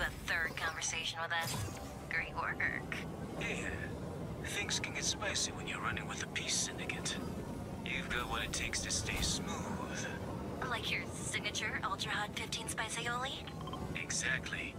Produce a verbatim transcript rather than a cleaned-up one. to a third conversation with us. Great work. Yeah, things can get spicy when you're running with a peace syndicate. You've got what it takes to stay smooth. Like your signature ultra hot fifteen spice aioli? Exactly.